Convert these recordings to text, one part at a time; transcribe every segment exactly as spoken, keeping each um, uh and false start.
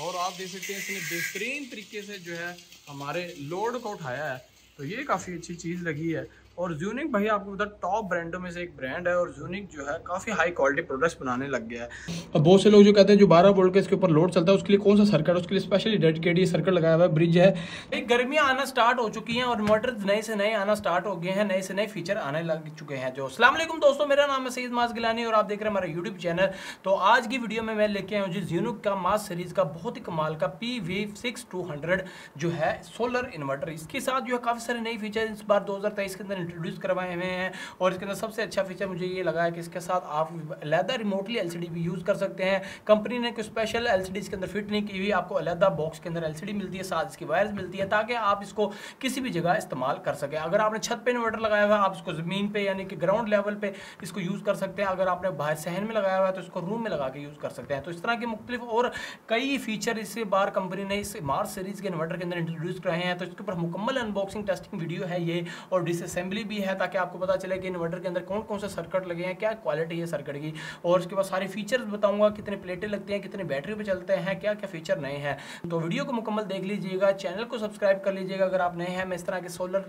और आप देख सकते हैं इसने बेहतरीन तरीके से जो है हमारे लोड को उठाया है, तो ये काफ़ी अच्छी चीज़ लगी है। और ज़ूनिक भाई आपको पता टॉप ब्रांडों में से एक ब्रांड है, और ज़ूनिक जो है काफ़ी हाई क्वालिटी प्रोडक्ट्स बनाने लग गया है। अब बहुत से लोग जो कहते हैं जो बारह वोल्ट के इसके ऊपर लोड चलता है उसके लिए कौन सा सर्किट, उसके लिए स्पेशली डेडिकेटेड सर्किट लगाया हुआ है, ब्रिज है। एक गर्मियाँ आना स्टार्ट हो चुकी हैं और इन्वर्टर्स नए से नए आना स्टार्ट हो गए हैं, नए से नए फीचर आने लग चुके हैं। जो अस्सलाम वालेकुम दोस्तों, मेरा नाम है सईद मास गिलानी और आप देख रहे हैं हमारा यूट्यूब चैनल। तो आज की वीडियो में मैं लेके आया हूँ जी ज़ूनिक का मास सीरीज़ का बहुत ही कमाल का P V six two hundred जो है सोलर इन्वर्टर। इसके साथ जो है काफ़ी सारे नए फीचर इस बार दो हज़ार तेईस के अंदर इंट्रोड्यूस करवाए हुए हैं, और इसके अंदर सबसे अच्छा फीचर मुझे ये लगा है कि इसके साथ आप अलहदा रिमोटली एलसीडी भी यूज़ कर सकते हैं। कंपनी ने कोई स्पेशल एलसीडी इसके अंदर फिट नहीं की हुई, आपको अलहदा बॉक्स के अंदर एलसीडी मिलती है, साथ इसकी वायर्स मिलती है, ताकि आप इसको किसी भी जगह इस्तेमाल कर सकें। अगर आपने छत पर इन्वर्टर लगाया हुआ है आप इसको ज़मीन पर यानी कि ग्राउंड लेवल पर इसको यूज़ कर सकते हैं। अगर आपने बाहर सहन में लगाया हुआ है तो इसको रूम में लगा के यूज़ कर सकते हैं। तो इस तरह के मुख्तलिफ और कई फीचर इस बार कंपनी ने इस मार्स सीरीज़ के इन्वर्टर के अंदर इंट्रोड्यूस कराए हैं। तो इसके ऊपर मुकम्मल अनबॉक्सिंग टेस्टिंग वीडियो है ये, और डिसअसेंबली भी है, ताकि आपको पता चले कि इन्वर्टर के अंदर कौन कौन से सर्किट लगे हैं, क्या क्वालिटी है सर्किट की, और उसके बाद सारे फीचर्स बताऊंगा, कितने प्लेटें लगती हैं, कितने बैटरी पे चलते हैं, क्या क्या फीचर नए हैं। तो वीडियो को मुकम्मल देख लीजिएगा, चैनल को सब्सक्राइब कर लीजिएगा। अगर आप नए हैं, मैं इस तरह के सोलर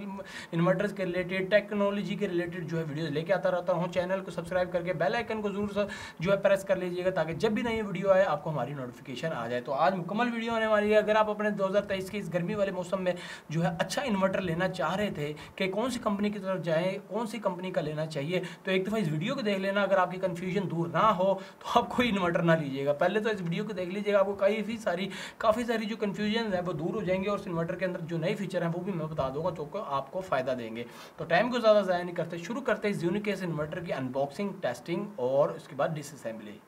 इन्वर्टर्स के रिलेटेड, टेक्नोलॉजी के रिलेटेड जो है वीडियो लेके आता रहता हूँ। चैनल को सब्सक्राइब करके बेल आइकन को जरूर जो है प्रेस कर लीजिएगा, ताकि जब भी नई वीडियो आए आपको हमारी नोटिफिकेशन आ जाए। तो आज मुकम्मल वीडियो होने वाली है। अगर आप अपने दो हज़ार तेईस के इस गर्मी वाले मौसम में जो है अच्छा इन्वर्टर लेना चाह रहे थे कि कौन सी कंपनी की तरफ जाएं, कौन सी कंपनी का लेना चाहिए, तो एक दफ़ा इस वीडियो को देख लेना। अगर आपकी कंफ्यूजन दूर ना हो तो आप कोई इन्वर्टर ना लीजिएगा, पहले तो इस वीडियो को देख लीजिएगा, आपको काफ़ी सारी काफ़ी सारी जो कन्फ्यूजन है वो दूर हो जाएंगे, और इस इन्वर्टर के अंदर जो नए फीचर हैं वो भी मैं बता दूंगा जो आपको फ़ायदा देंगे। तो टाइम को ज़्यादा ज़ाया नहीं करते, शुरू करते हैं ज़ूनिक के इस इन्वर्टर की अनबॉक्सिंग, टेस्टिंग और उसके बाद डिसअसेंबली।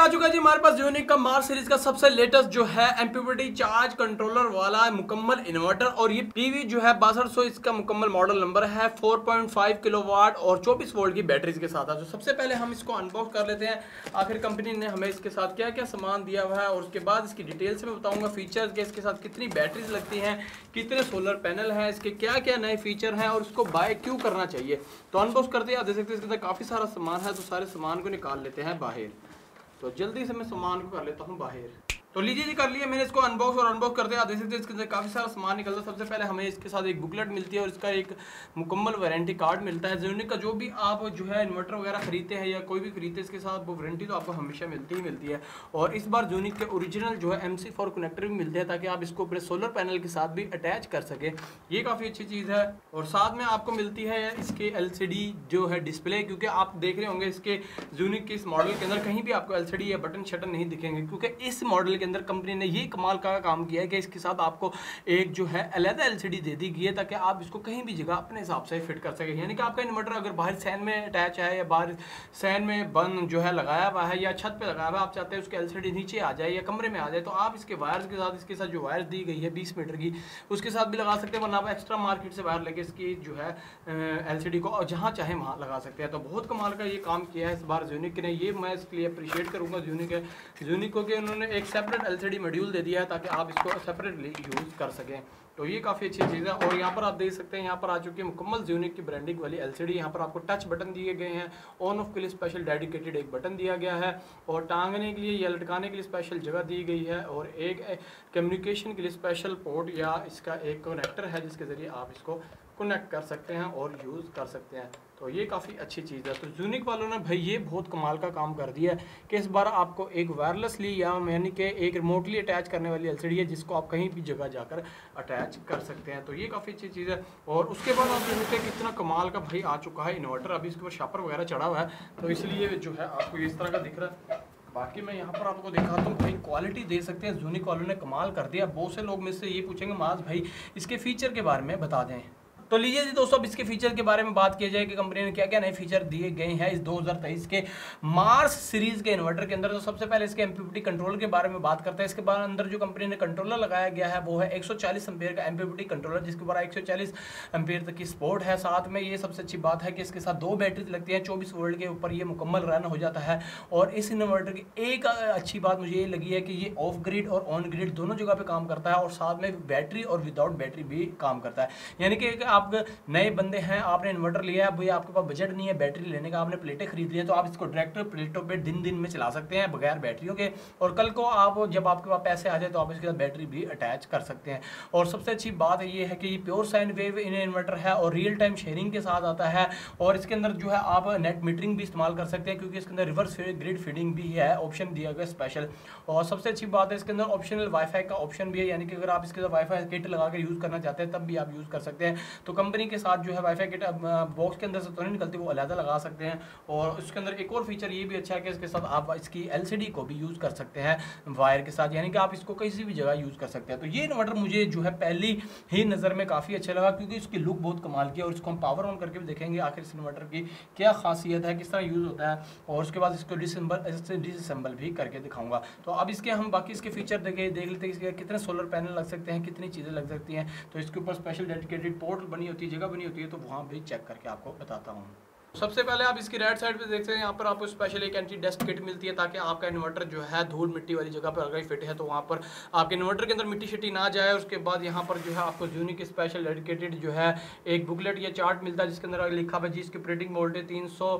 आ चुका जी हमारे पास ज़ूनिक का मार्स सीरीज का सबसे लेटेस्ट जो है एमपीपीटी चार्ज कंट्रोलर वाला मुकम्मल इन्वर्टर, और ये पीवी जो है बासठ सौ इसका मुकम्मल मॉडल नंबर है, चार पॉइंट पाँच किलोवाट और चौबीस वोल्ट की बैटरीज के साथ है। तो सबसे पहले हम इसको अनबॉक्स कर लेते हैं, आखिर कंपनी ने हमें इसके साथ क्या क्या सामान दिया हुआ है, और उसके बाद इसकी डिटेल्स में बताऊँगा फीचर्स के, इसके साथ कितनी बैटरीज लगती हैं, कितने सोलर पैनल हैं, इसके क्या क्या नए फीचर हैं, और इसको बाय क्यों करना चाहिए। तो अनबॉक्स करते हैं, आप देख सकते हैं इसके अंदर काफ़ी सारा सामान है, तो सारे सामान को निकाल लेते हैं बाहर। तो जल्दी से मैं सामान को कर लेता हूँ बाहर। तो लीजिए जी, कर लिया मैंने इसको अनबॉक्स, और अनबॉक्स करते हैं आप देख सकते हैं इसके अंदर काफ़ी सारा सामान निकलता है। सबसे पहले हमें इसके साथ एक बुकलेट मिलती है, और इसका एक मुकम्मल वारंटी कार्ड मिलता है। ज़ूनिक का जो भी आप जो है इन्वर्टर वगैरह खरीदते हैं या कोई भी खरीदते हैं, इसके साथ वो वारंटी तो आपको हमेशा मिलती ही मिलती है। और इस बार ज़ूनिक के ओरिजिनल जो है एम सी फोर कनेक्टर भी मिलते हैं, ताकि आप इसको अपने सोलर पैनल के साथ भी अटैच कर सकें, ये काफ़ी अच्छी चीज़ है। और साथ में आपको मिलती है इसके एल सी डी जो है डिस्प्ले, क्योंकि आप देख रहे होंगे इसके ज़ूनिक के इस मॉडल के अंदर कहीं भी आपको एल सी डी या बटन शटन नहीं दिखेंगे, क्योंकि इस मॉडल के अंदर कंपनी ने ये कमाल का काम किया है कि इसके साथ आपको एक जो है अलग एलसीडी दे दी गई है, ताकि आप इसको कहीं भी जगह अपने हिसाब से फिट कर सकें। यानी कि आपका इन्वर्टर अगर बाहर सैन में अटैच है या बाहर सैन में बंद जो है लगाया हुआ है या छत पे लगाया हुआ है, आप चाहते हैं उसके एलसीडी नीचे आ जाए या कमरे में आ जाए, तो आप इसके वायर्स के साथ इसके साथ जो वायर्स दी गई है बीस मीटर की उसके साथ भी लगा सकते हैं, वरना आप एक्स्ट्रा मार्केट से वायर लेके इसकी जो है एलसीडी को और जहाँ चाहे वहाँ लगा सकते हैं। तो बहुत कमाल का ये काम किया है इस बार ज़ूनिक ने, ये मैं इसके लिए अप्रिशिएट करूँगा ज़ूनिक ज़ूनिक को कि उन्होंने एक सेपरेट एलसीडी मॉड्यूल दे दिया है, ताकि आप इसको सेपरेटली यूज़ कर सकें। तो ये काफ़ी अच्छी चीज़ है। और यहाँ पर आप देख सकते हैं, यहाँ पर आ चुकी है मुकम्मल ज़ूनिक की ब्रांडिंग वाली एलसीडी। यहाँ पर आपको टच बटन दिए गए हैं, ऑन ऑफ के लिए स्पेशल डेडिकेटेड एक बटन दिया गया है, और टांगने के लिए या लटकाने के लिए स्पेशल जगह दी गई है, और एक कम्युनिकेशन के लिए स्पेशल पोर्ट या इसका एक कनेक्टर है जिसके ज़रिए आप इसको कनेक्ट कर सकते हैं और यूज़ कर सकते हैं। तो ये काफ़ी अच्छी चीज़ है। तो ज़ूनिक वालों ने भाई ये बहुत कमाल का काम कर दिया है कि इस बार आपको एक वायरलेसली या यानी कि एक रिमोटली अटैच करने वाली एलसीडी है, जिसको आप कहीं भी जगह जाकर अटैच कर सकते हैं। तो ये काफ़ी अच्छी चीज़ है। और उसके बाद आप देखते हैं कि इतना कमाल का भाई आ चुका है इन्वर्टर, अभी इसके ऊपर शापर वगैरह चढ़ा हुआ है, तो इसलिए जो है आपको इस तरह का दिख रहा है। बाकी मैं यहाँ पर आपको दिखाता हूँ भाई, क्वालिटी दे सकते हैं, ज़ूनिक वालों ने कमाल कर दिया। बहुत से लोग मुझसे ये पूछेंगे मास भाई इसके फ़ीचर के बारे में बता दें। तो लीजिए जी दोस्तों, अब इसके फीचर के बारे में बात किया जाए कि कंपनी ने क्या क्या नए फीचर दिए गए हैं इस दो हज़ार तेईस के मार्स सीरीज़ के इन्वर्टर के अंदर। तो सबसे पहले इसके एमपीपीटी कंट्रोलर के बारे में बात करते हैं। इसके बाद अंदर जो कंपनी ने कंट्रोलर लगाया गया है वो है एक सौ चालीस एम्पीयर का एमपीपीटी कंट्रोलर, जिसके ऊपर एक सौ चालीस एम्पीयर तक की सपोर्ट है। साथ में ये सबसे अच्छी बात है कि इसके साथ दो बैटरीज लगती हैं, चौबीस वोल्ट के ऊपर ये मुकम्मल रन हो जाता है। और इस इन्वर्टर की एक अच्छी बात मुझे ये लगी है कि ये ऑफ ग्रिड और ऑन ग्रिड दोनों जगह पर काम करता है, और साथ में बैटरी और विदाउट बैटरी भी काम करता है, यानी कि आप नए बंदे हैं, आपने इन्वर्टर लिया है, भैया आपके पास बजट नहीं है बैटरी लेने का, आपने प्लेटें खरीद लिया, तो आप इसको डायरेक्ट प्लेटों पे दिन दिन में चला सकते हैं बगैर बैटरियों के। और कल को आप जब आपके पास पैसे आ जाए तो आप इसके साथ बैटरी भी अटैच कर सकते हैं। और सबसे अच्छी बात ये है कि ये pure sine wave in inverter है और रियल टाइम शेयरिंग के साथ आता है, और इसके अंदर जो है आप नेट मीटरिंग भी इस्तेमाल कर सकते हैं क्योंकि इसके अंदर रिवर्स ग्रिड फीडिंग भी है, ऑप्शन दिया गया स्पेशल। और सबसे अच्छी बात है इसके अंदर ऑप्शनल वाईफाई का ऑप्शन भी है, यानी कि अगर आप इसके साथ वाईफाई किट लगा कर यूज़ करना चाहते हैं तब भी आप यूज़ कर सकते हैं। तो कंपनी के साथ जो है वाईफाई किट बॉक्स के अंदर से तो नहीं निकलती, वो अलहदा लगा सकते हैं। और उसके अंदर एक और फीचर ये भी अच्छा है कि इसके साथ आप इसकी एलसीडी को भी यूज़ कर सकते हैं वायर के साथ, यानी कि आप इसको किसी भी जगह यूज़ कर सकते हैं। तो ये इन्वर्टर मुझे जो है पहली ही नज़र में काफ़ी अच्छा लगा क्योंकि इसकी लुक बहुत कमाल की है, और इसको हम पावर ऑन करके भी देखेंगे आखिर इस इन्वर्टर की क्या खासियत है, किस तरह यूज़ होता है, और उसके बाद इसको डिसम्बल डिसम्बल भी करके दिखाऊंगा। तो अब इसके हम बाकी इसके फीचर देखे देख लेते हैं, इसके कितने सोलर पैनल लग सकते हैं, कितनी चीज़ें लग सकती हैं। तो इसके ऊपर स्पेशल डेडिकेटेड पोर्ट बनी होती है, जगह बनी होती है, तो वहाँ भी चेक करके आपको बताता हूँ। सबसे पहले आप इसकी राइट साइड पे देखते हैं, यहाँ पर आपको स्पेशल एक एंटी डस्ट किट मिलती है ताकि आपका इन्वर्टर जो है धूल मिट्टी वाली जगह पर अगर फिट है तो वहाँ पर आपके इन्वर्टर के अंदर मिट्टी शिट्टी ना जाए। उसके बाद यहाँ पर जो है आपको ज़ूनिक स्पेशल डेडिकेटेड जो है एक बुकलेट या चार्ट मिलता है जिसके अंदर लिखा हुआ है जिसकी ऑपरेटिंग वोल्टेज तीन सौ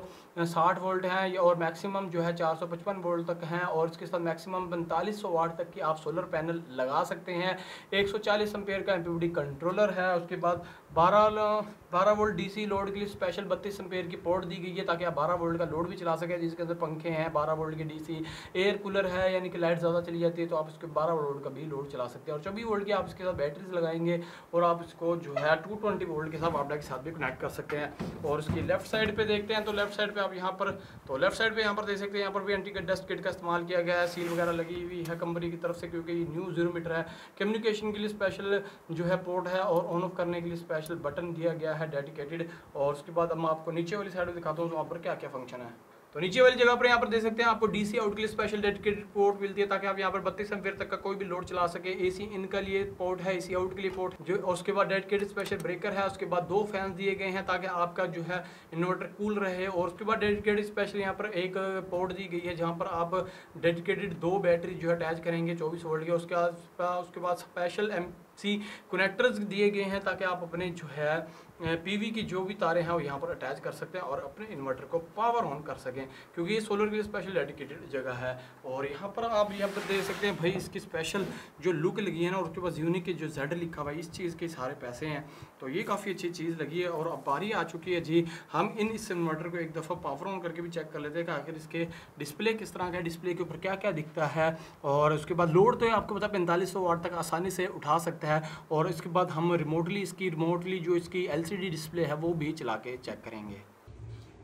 साठ वोल्ट है और मैक्सिमम जो है चार सौ पचपन वोल्ट तक हैं, और इसके साथ मैक्सिमम पैंतालीस सौ वाट तक की आप सोलर पैनल लगा सकते हैं। एक सौ चालीस एम्पीयर का एमपीपीटी कंट्रोलर है। उसके बाद बारह बारह वोल्ट डीसी लोड के लिए स्पेशल बत्तीस एम्पीयर की पोर्ट दी गई है ताकि आप बारह वोल्ट का लोड भी चला सकें, जिसके अंदर पंखे हैं, बारह वोल्ट के डीसी, एयर कूलर है, यानी कि लाइट ज़्यादा चली जाती है तो आप इसके बारह वोल्ट का भी लोड चला सकते हैं। और चौबीस वोल्ट की आप इसके साथ बैटरीज लगाएंगे और आप इसको जो है टू ट्वेंटी वोल्ट के साथ वापडा के साथ भी कनेक्ट कर सकते हैं। और इसकी लेफ्ट साइड पर देखते हैं तो लेफ्ट साइड पर आप यहाँ पर तो लेफ्ट साइड पर यहाँ पर देख सकते हैं, यहाँ पर भी एंटी डस्ट किट का इस्तेमाल किया गया है, सील वगैरह लगी हुई है कंपनी की तरफ से क्योंकि ये न्यू जीरो मीटर है। कम्युनिकेशन के लिए स्पेशल जो है पोर्ट है और ऑन ऑफ करने के लिए स्पेशल बटन दिया गया है डेडिकेटेड। और उसके बाद अब मैं आपको नीचे वाली साइड में दिखाता हूँ वहाँ पर क्या क्या फंक्शन है। तो नीचे वाली जगह पर यहाँ पर देख सकते हैं आपको डीसी आउट के लिए स्पेशल डेडिकेटेड पोर्ट मिलती है ताकि आप यहाँ पर बत्तीस एम्पीयर तक का कोई भी लोड चला सके। एसी इन के लिए पोर्ट है, एसी आउट के लिए पोर्ट जो, और उसके बाद डेडिकेटेड स्पेशल ब्रेकर है। उसके बाद दो फैन दिए गए हैं ताकि आपका जो है इन्वर्टर कूल रहे। और उसके बाद डेडिकेटेड स्पेशल यहाँ पर एक पोर्ट दी गई है जहाँ पर आप डेडिकेटेड दो बैटरी जो है अटैच करेंगे चौबीस वोल्ट के। उसके बाद उसके बाद स्पेशल एम सी कनेक्टर्स दिए गए हैं ताकि आप अपने जो है पीवी की जो भी तारें हैं वो यहाँ पर अटैच कर सकते हैं और अपने इन्वर्टर को पावर ऑन कर सकें क्योंकि ये सोलर के लिए स्पेशल डेडिकेटेड जगह है। और यहाँ पर आप यहाँ पर देख सकते हैं भाई इसकी स्पेशल जो लुक लगी है ना, और उसके बाद यूनिक के जो जेड लिखा हुआ है, इस चीज़ के सारे पैसे हैं, तो ये काफ़ी अच्छी चीज़ लगी है। और अब बारी आ चुकी है जी, हम इन इस इन्वर्टर को एक दफ़ा पावर ऑन करके भी चेक कर लेते हैं कि आखिर इसके डिस्प्ले किस तरह का है, डिस्प्ले के ऊपर क्या क्या दिखता है। और उसके बाद लोड तो आपको पता है पैंतालीस सौ वाट तक आसानी से उठा सकता है है। और इसके बाद हम रिमोटली इसकी रिमोटली जो इसकी एलसीडी डिस्प्ले है वो भी चला के चेक करेंगे।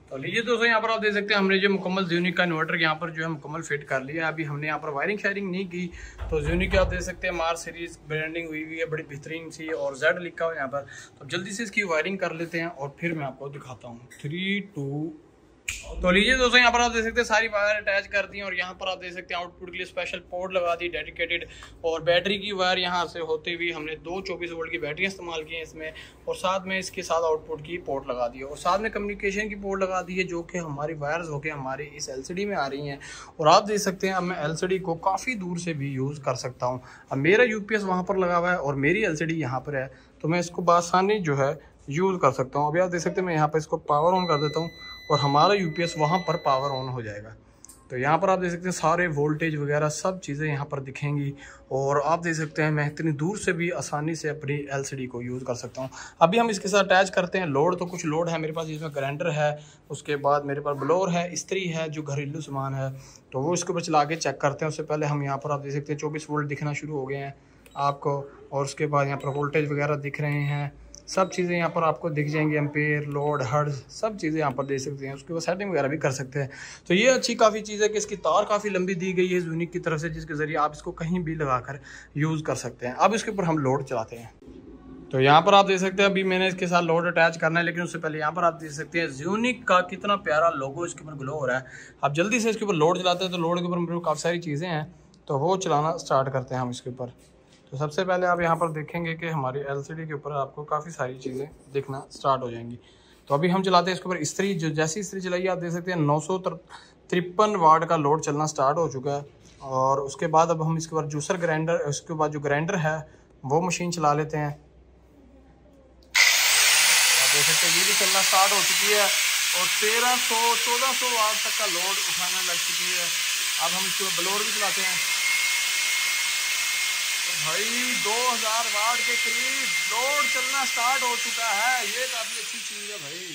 तो लीजिए दोस्तों, यहाँ पर आप देख सकते हैं हमने जो मुकम्मल ज़ूनिक का इन्वर्टर यहाँ पर जो है मुकम्मल फिट कर लिया। अभी हमने यहाँ पर वायरिंग शायरिंग नहीं की। तो ज़ूनिक आप देख सकते हैं मार्स सीरीज ब्रांडिंग हुई हुई है बड़ी बेहतरीन सी, और जेड लिखा हुआ है यहाँ पर। तो जल्दी से इसकी वायरिंग कर लेते हैं और फिर मैं आपको दिखाता हूँ। थ्री टू तो लीजिए दोस्तों, यहाँ पर आप देख सकते हैं सारी वायर अटैच कर दी है और यहाँ पर आप देख सकते हैं आउटपुट के लिए स्पेशल पोर्ट लगा दी डेडिकेटेड। और बैटरी की वायर यहाँ से होते हुए हमने दो चौबीस वोल्ट की बैटरी इस्तेमाल की है इसमें, और साथ में इसके साथ आउटपुट की पोर्ट लगा दी है और साथ में कम्युनिकेशन की पोर्ट लगा दी है जो कि हमारी वायर्स होकर हमारे इस एल सी डी में आ रही हैं। और आप देख सकते हैं अब मैं एल सी डी को काफ़ी दूर से भी यूज़ कर सकता हूँ। अब मेरा यू पी एस वहाँ पर लगा हुआ है और मेरी एल सी डी यहाँ पर है, तो मैं इसको बआसानी जो है यूज़ कर सकता हूँ। अभी आप देख सकते हैं मैं यहाँ पर इसको पावर ऑन कर देता हूँ और हमारा यूपीएस वहाँ पर पावर ऑन हो जाएगा। तो यहाँ पर आप देख सकते हैं सारे वोल्टेज वगैरह सब चीज़ें यहाँ पर दिखेंगी और आप देख सकते हैं मैं इतनी दूर से भी आसानी से अपनी एलसीडी को यूज़ कर सकता हूँ। अभी हम इसके साथ अटैच करते हैं लोड। तो कुछ लोड है मेरे पास जिसमें ग्राइंडर है, उसके बाद मेरे पास ब्लोअर है, इस्त्री है जो घरेलू सामान है, तो वो इसके ऊपर चला के चेक करते हैं। उससे पहले हम यहाँ पर आप देख सकते हैं चौबीस वोल्ट दिखना शुरू हो गए हैं आपको, और उसके बाद यहाँ पर वोल्टेज वगैरह दिख रहे हैं, सब चीज़ें यहाँ पर आपको दिख जाएंगी, एम्पेयर लोड हर्ट्ज सब चीज़ें यहाँ पर दे सकते हैं। उसके बाद सेटिंग वगैरह भी कर सकते हैं। तो ये अच्छी काफ़ी चीज़ है कि इसकी तार काफ़ी लंबी दी गई है ज़ूनिक की तरफ से, जिसके ज़रिए आप इसको कहीं भी लगा कर यूज़ कर सकते हैं। अब इसके ऊपर हम लोड चलाते हैं। तो यहाँ पर आप देख सकते हैं अभी मैंने इसके साथ लोड अटैच करना है, लेकिन उससे पहले यहाँ पर आप देख सकते हैं ज़ूनिक का कितना प्यारा लोगो इसके ऊपर ग्लो हो रहा है। आप जल्दी से इसके ऊपर लोड चलाते हैं। तो लोड के ऊपर मेरे को काफ़ी सारी चीज़ें हैं, तो वो चलाना स्टार्ट करते हैं हम इसके ऊपर। तो सबसे पहले आप यहाँ पर देखेंगे कि हमारे एलसीडी के ऊपर आपको काफ़ी सारी चीज़ें दिखना स्टार्ट हो जाएंगी। तो अभी हम चलाते हैं इसके ऊपर इस्त्री। जो जैसी इस्त्री चलाइए आप देख सकते हैं नौ सौ तिरपन वाट का लोड चलना स्टार्ट हो चुका है। और उसके बाद अब हम इसके ऊपर जूसर ग्राइंडर, उसके बाद जो ग्राइंडर है वो मशीन चला लेते हैं। सकते हैं। ये भी चलना स्टार्ट हो चुकी है और तेरह सौ चौदह सौ वाट तक का लोड उठाने लग चुकी है। अब हम इसको ब्लोअर भी चलाते हैं तो भाई दो हज़ार वाट के करीब लोड चलना स्टार्ट हो चुका है। ये काफ़ी अच्छी चीज़ है भाई।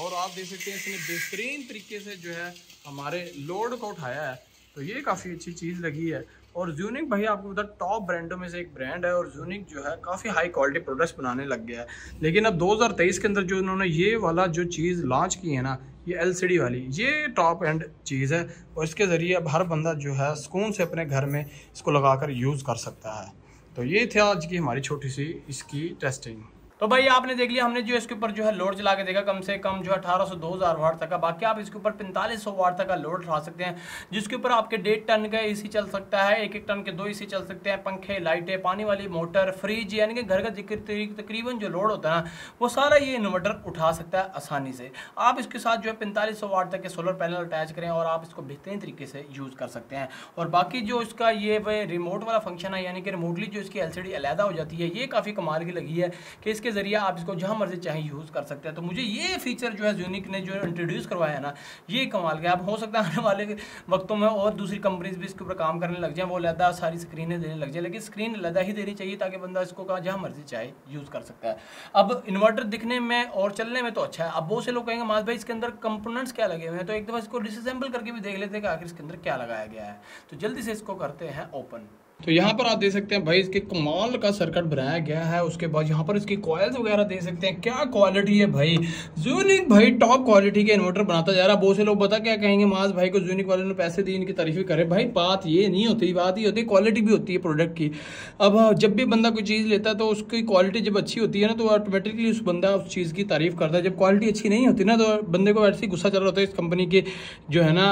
और आप देख सकते हैं इसने बेहतरीन तरीके से जो है हमारे लोड को उठाया है, तो ये काफ़ी अच्छी चीज़ लगी है। और ज़ूनिक भाई आपको पता टॉप ब्रांडों में से एक ब्रांड है और ज़ूनिक जो है काफ़ी हाई क्वालिटी प्रोडक्ट्स बनाने लग गया है। लेकिन अब दो हज़ार तेईस के अंदर जो उन्होंने ये वाला जो चीज़ लॉन्च की है ना, ये एलसीडी वाली, ये टॉप एंड चीज़ है और इसके ज़रिए अब हर बंदा जो है सुकून से अपने घर में इसको लगा कर यूज़ कर सकता है। तो ये थी आज की हमारी छोटी सी इसकी टेस्टिंग। तो भाई आपने देख लिया हमने जो इसके ऊपर जो है लोड चला के देखा, कम से कम जो है अठारह सौ दो हज़ार वाट तक का। बाकी आप इसके ऊपर पैंतालीस सौ वाट तक का लोड उठा सकते हैं, जिसके ऊपर आपके डेढ़ टन का एसी चल सकता है, एक एक टन के दो एसी चल सकते हैं, पंखे, लाइटें, पानी वाली मोटर, फ्रिज, यानी कि घर का तकरीबन जो लोड होता है ना वो सारा ये इन्वर्टर उठा सकता है आसानी से। आप इसके साथ जो है पैंतालीस सौ वाट तक के सोलर पैनल अटैच करें और आप इसको बेहतरीन तरीके से यूज़ कर सकते हैं। और बाकी जो इसका ये रिमोट वाला फंक्शन है, यानी कि रिमोटली जो इसकी एल सी डी अलहदा हो जाती है, ये काफ़ी कमाल की लगी है कि इसके जरिए आप इसको जहाँ मर्जी चाहे यूज़ कर सकते हैं। तो मुझे ये फीचर जो है ज़ूनिक ने जो इंट्रोड्यूस करवाया है ना, ये कमाल का। अब हो सकता है आने वाले वक्तों में और दूसरी कंपनीज भी इसके ऊपर काम करने लग जाएं, वो अलहदा सारी स्क्रीनें देने लग जाए, लेकिन स्क्रीन अलहदा ही देनी चाहिए ताकि बंदा इसको जहाँ मर्जी चाहे यूज़ कर सकता है। अब इन्वर्टर दिखने में और चलने में तो अच्छा है। अब बहुत से लोग कहेंगे मास भाई इसके अंदर कंपोनेंट्स क्या लगे हुए हैं, तो एक दफ़ा इसको डिसअसेंबल करके भी देख लेते हैं कि आखिर इसके अंदर क्या लगाया गया है। तो जल्दी से इसको करते हैं ओपन। तो यहाँ पर आप देख सकते हैं भाई इसके कमाल का सर्किट बनाया गया है। उसके बाद यहाँ पर इसकी कॉयल्स वगैरह देख सकते हैं, क्या क्वालिटी है भाई। ज़ूनिक भाई टॉप क्वालिटी के इन्वर्टर बनाता जा रहा है। बहुत से लोग पता क्या कहेंगे, मास भाई को ज़ूनिक वाले ने पैसे दिए, इनकी तारीफ करें। भाई बात ये नहीं होती, बात ये होती है क्वालिटी भी होती है प्रोडक्ट की। अब जब भी बंदा कोई चीज़ लेता है तो उसकी क्वालिटी जब अच्छी होती है ना तो ऑटोमेटिकली उस बंदा उस चीज़ की तारीफ करता है। जब क्वालिटी अच्छी नहीं होती ना तो बंदे को ऐसे ही गुस्सा चल रहा होता है इस कंपनी की जो है ना,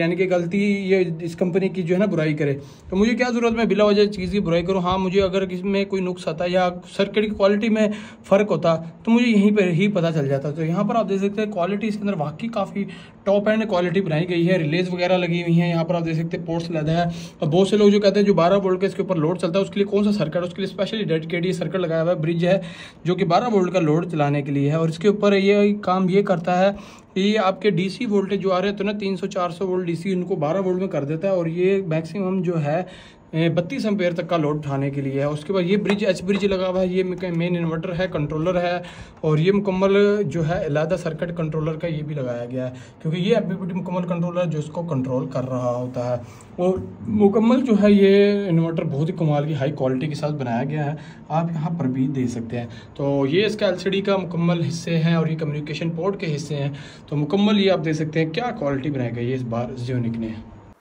यानी कि गलती ये इस कंपनी की जो है ना बुराई करे, तो मुझे क्या ज़रूरत मैं बिला वजह चीज़ की बुराई करूँ। हाँ, मुझे अगर इसमें कोई नुक्स आता या सर्किट की क्वालिटी में फ़र्क होता तो मुझे यहीं पर ही पता चल जाता। तो यहाँ पर आप देख सकते हैं क्वालिटी इसके अंदर वाकई काफ़ी टॉप एंड क्वालिटी बनाई गई है। रिलेज वगैरह लगी हुई हैं, यहाँ पर आप देख सकते हैं पोर्ट्स लदा है। और बहुत से लोग जो कहते हैं जो बारह वोल्ट का इसके ऊपर लोड चलता है उसके लिए कौन सा सर्किट, उसके लिए स्पेशली डेडिकेटेड सर्किट लगाया हुआ है। ब्रिज है जो कि बारह वोल्ट का लोड चलाने के लिए है और इसके ऊपर ये काम ये करता है ये आपके डीसी वोल्टेज जो आ रहे हैं तो ना तीन सौ चार सौ वोल्ट डीसी उनको बारह वोल्ट में कर देता है और ये मैक्सिमम जो है बत्तीस एम्पेयर तक का लोड उठाने के लिए है। उसके बाद ये ब्रिज एच ब्रिज लगा हुआ है, ये मेन इन्वर्टर है, कंट्रोलर है और ये मुकम्मल जो है अलहदा सर्किट कंट्रोलर का ये भी लगाया गया है क्योंकि ये एमपीपीटी मुकम्मल कंट्रोलर जो इसको कंट्रोल कर रहा होता है। और मुकम्मल जो है ये इन्वर्टर बहुत ही कमाल की हाई क्वालिटी के साथ बनाया गया है, आप यहाँ पर भी देख सकते हैं। तो ये इसका एल सी डी का मुकम्मल हिस्से हैं और ये कम्युनिकेशन पोर्ट के हिस्से हैं। तो मुकम्मल ये आप देख सकते हैं क्या क्वालिटी बनाई गई है इस बार ज़ूनिक ने।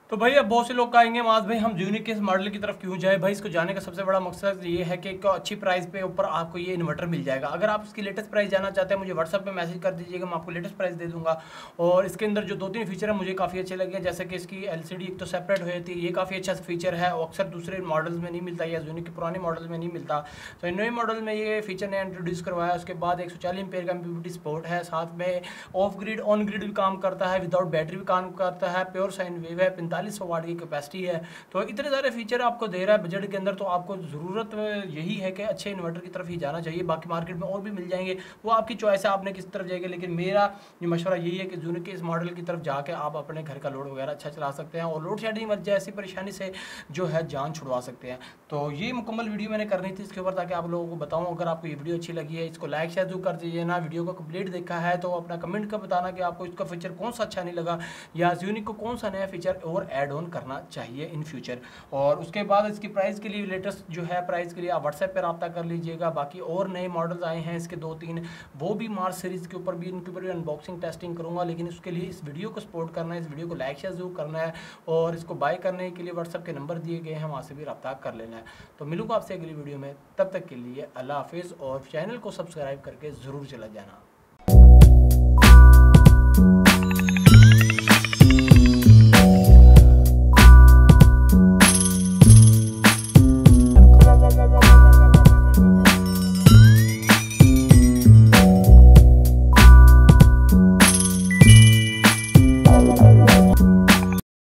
तो भाई अब बहुत से लोग कहेंगे मास भाई हम ज़ूनिक के इस मॉडल की तरफ क्यों जाए। भाई इसको जाने का सबसे बड़ा मकसद ये है कि एक अच्छी प्राइस पे ऊपर आपको ये इन्वर्टर मिल जाएगा। अगर आप इसकी लेटेस्ट प्राइस जाना चाहते हैं मुझे व्हाट्सअप पे मैसेज कर दीजिएगा, मैं आपको लेटेस्ट प्राइस दे दूँगा। और इसके अंदर जो दो तीन फीचर है मुझे काफ़ी अच्छे लगे, जैसे कि इसकी एल सी डी एक तो सेपरेट हो जाती है, ये काफ़ी अच्छा फीचर है, अक्सर दूसरे मॉडल्स में नहीं मिलता या ज़ूनिक के पुराने मॉडल में नहीं मिलता। तो नए मॉडल में ये फीचर ने इंट्रोड्यूस करवाया। उसके बाद एक सौ चालीस एम्पेयर का एमपीपीटी सपोर्ट है, साथ में ऑफ ग्रिड ऑन ग्रिड भी काम करता है, विदाउट बैटरी भी काम करता है, प्योर साइन वेव है, पैंतालीस सौ वाट की कैपेसिटी है। तो इतने सारे फीचर आपको दे रहा है बजट के अंदर, तो आपको ज़रूरत यही है कि अच्छे इन्वर्टर की तरफ ही जाना चाहिए। बाकी मार्केट में और भी मिल जाएंगे, वो आपकी चॉइस है आपने किस तरफ जाएंगे, लेकिन मेरा ये मशवरा यही है कि ज़ूनिक के इस मॉडल की तरफ जाके आप अपने घर का लोड वगैरह अच्छा चला सकते हैं और लोड शेडिंग जैसी परेशानी से जो है जान छुड़वा सकते हैं। तो ये मुकम्मल वीडियो मैंने करनी थी इसके ऊपर ताकि आप लोगों को बताऊँ। अगर आपको ये वीडियो अच्छी लगी है इसको लाइक शेयर जरूर कर दीजिए ना, वीडियो को कंप्लीट देखा है तो अपना कमेंट कर बताना कि आपको इसका फीचर कौन सा अच्छा नहीं लगा या ज़ूनिक को कौन सा नया फीचर और ऐड ऑन करना चाहिए इन फ्यूचर। और उसके बाद इसकी प्राइस के लिए लेटेस्ट जो है प्राइस के लिए आप व्हाट्सएप पर रब्ता कर लीजिएगा। बाकी और नए मॉडल्स आए हैं इसके दो तीन, वो भी मार्स सीरीज़ के ऊपर भी इनके ऊपर अनबॉक्सिंग टेस्टिंग करूँगा। लेकिन उसके लिए इस वीडियो को सपोर्ट करना है, इस वीडियो को लाइक शेयर जरूर करना है और इसको बाय करने के लिए व्हाट्सएप के नंबर दिए गए हैं, वहाँ से भी रब्ता कर लेना है। तो मिलूंगा आपसे अगली वीडियो में, तब तक के लिए अल्लाह हाफिज़ और चैनल को सब्सक्राइब करके ज़रूर चला जाना।